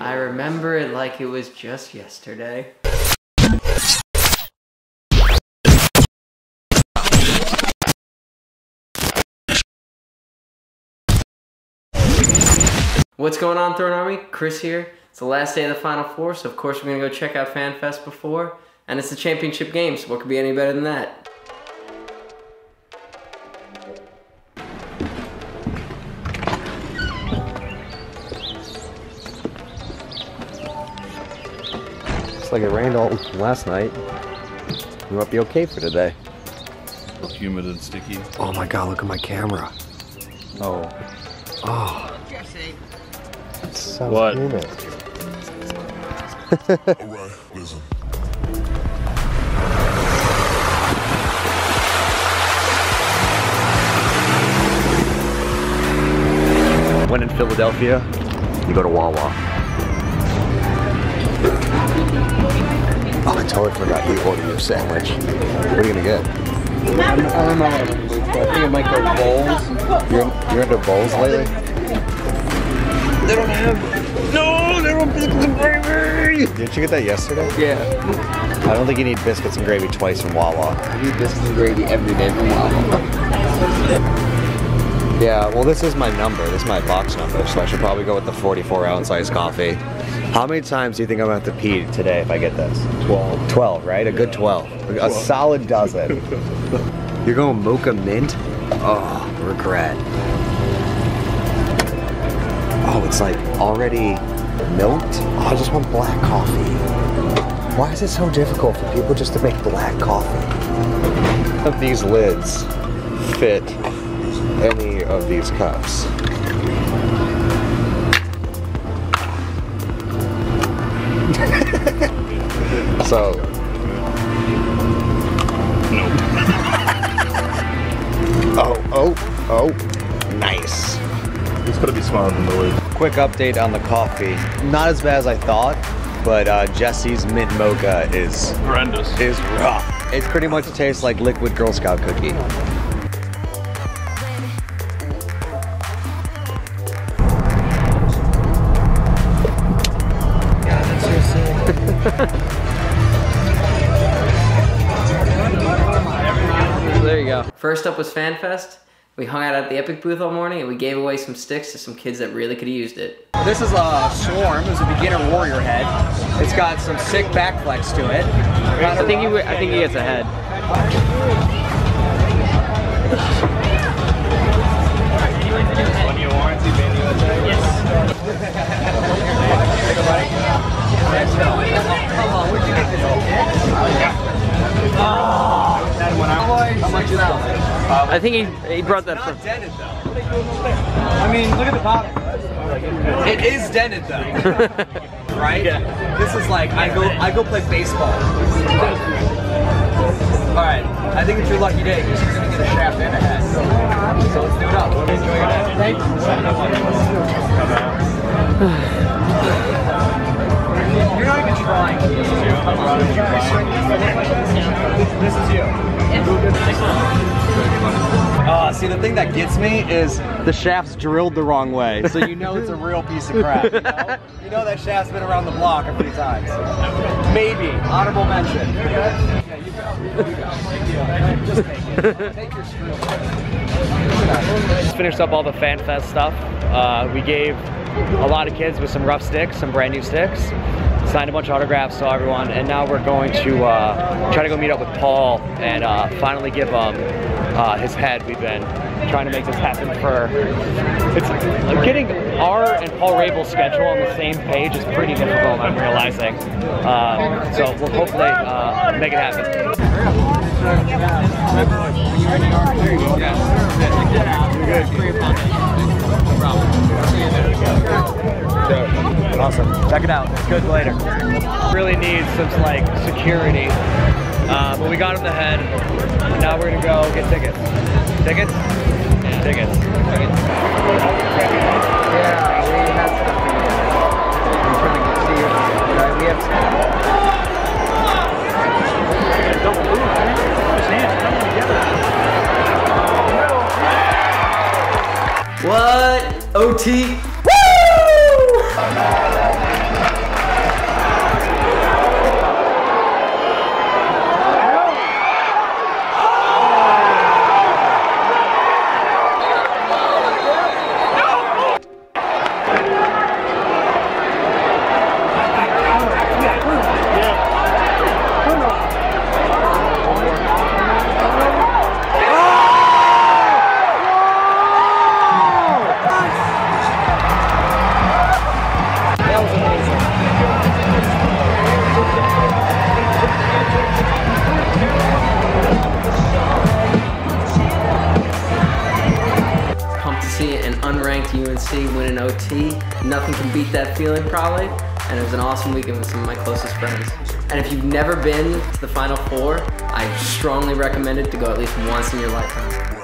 Yeah. I remember it like it was just yesterday. What's going on, Throne Army? Chris here. It's the last day of the Final Four, so of course we're gonna go check out FanFest before. And it's the championship game, so what could be any better than that? Looks like it rained all last night. We might be okay for today. A little humid and sticky. Oh my god, look at my camera. Oh. Oh. That's so what? Humid. Alright, listen. When in Philadelphia, you go to Wawa. Oh, I totally forgot you ordered your sandwich. What are you gonna get? I don't know. I think I might go bowls. You're into bowls lately? They don't have... No, they don't have biscuits and gravy! Didn't you get that yesterday? Yeah. I don't think you need biscuits and gravy twice from Wawa. You need biscuits and gravy every day from Wawa. Yeah, well this is my number. This is my box number, so I should probably go with the 44-ounce iced coffee. How many times do you think I'm going to have to pee today if I get this? 12. 12, right? A good 12. A solid dozen. You're going mocha mint? Oh, regret. Oh, it's like already milked? Oh, I just want black coffee. Why is it so difficult for people just to make black coffee? If these lids fit any of these cups. So. No. Oh, nice. It's gonna be smaller than the lid. Quick update on the coffee. Not as bad as I thought, but Jesse's mint mocha is horrendous. Is rough. It pretty much tastes like liquid Girl Scout cookie. Yeah, there you go. First up was FanFest. We hung out at the Epic booth all morning and we gave away some sticks to some kids that really could have used it. This is a Swarm. It's a beginner warrior head. It's got some sick back flex to it. I think he gets a head. I think he brought that from. It's not dented though. I mean, look at the bottom. It is dented though. Right? Yeah. This is like I go play baseball. All right. I think it's your lucky day because you're gonna get a shaft and a head. So let's do it up. Enjoy your day. Thanks. You're not even trying. This is you. See, the thing that gets me is the shaft's drilled the wrong way, so you know it's a real piece of crap, you know? You know that shaft's been around the block a few times. Maybe. Honorable mention. Yeah, you go. Just take it. Take your screw. Just finished up all the FanFest stuff. We gave a lot of kids with some rough sticks, some brand new sticks. Signed a bunch of autographs, saw everyone, and now we're going to try to go meet up with Paul and finally give him his head. We've been trying to make this happen for... It's getting our and Paul Rabel's schedule on the same page is pretty difficult, I'm realizing. So we'll hopefully make it happen. Awesome. Check it out. It's good later. Really needs some like security, but we got him the head. And now we're gonna go get tickets. Tickets? Yeah. Tickets. Yeah, we have something. I'm trying to see you. We have something. Don't move, man. Stand. Come together. What? OT. Woo! UNC and unranked UNC win an OT. Nothing can beat that feeling probably. And it was an awesome weekend with some of my closest friends. And if you've never been to the Final Four, I strongly recommend it to go at least once in your lifetime.